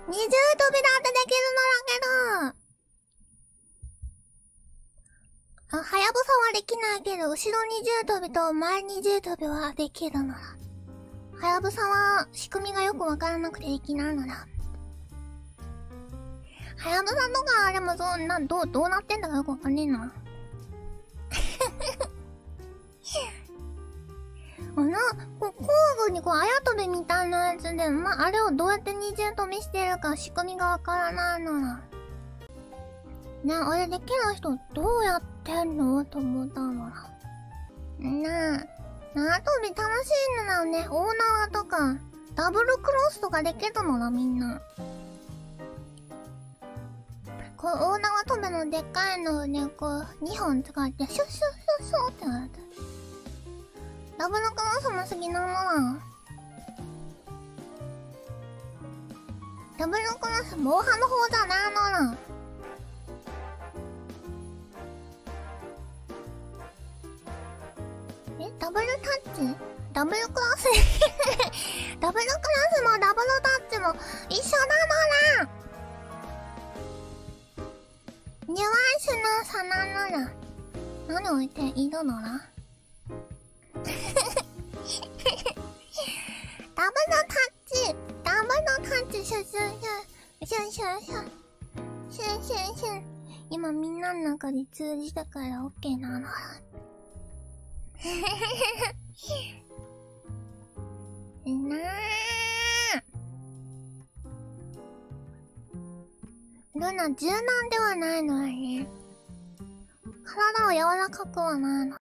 二重飛びだってできるのだけど。あ、はやぶさはできないけど、後ろ二重飛びと前二重飛びはできるのだ。はやぶさは仕組みがよくわからなくてできないのだ。はやぶさとか、でもどうなってんだかよくわかんねえな。あの、こう、交互にこう、あやとびみたいなやつで、まあ、あれをどうやって二重跳びしてるか仕組みがわからないのな。ね、あれできない人どうやってんのと思ったのな。ねえ、縄跳び楽しいのだよね。大縄とか、ダブルクロスとかできるのだ、みんな。こう、大縄跳びのでっかいのをね、こう、2本使って、シュッシュッシュッシュッってなって。ラブのクロスも好きなのだ。ラブのクロス、モーハの方じゃないのだ。え、ダブルタッチ？ダブルクロスダブルクロスもダブルタッチも一緒なのだ。ニュアンスの差なのだ。何を言っているのだ。ダブルタッチ、ダブルタッチ、シュシュシュシュシュシュシュシュシュ。今みんなの中で通じたから OK なのだ。なー、ルナ柔軟ではないのだね。体は柔らかくはないの。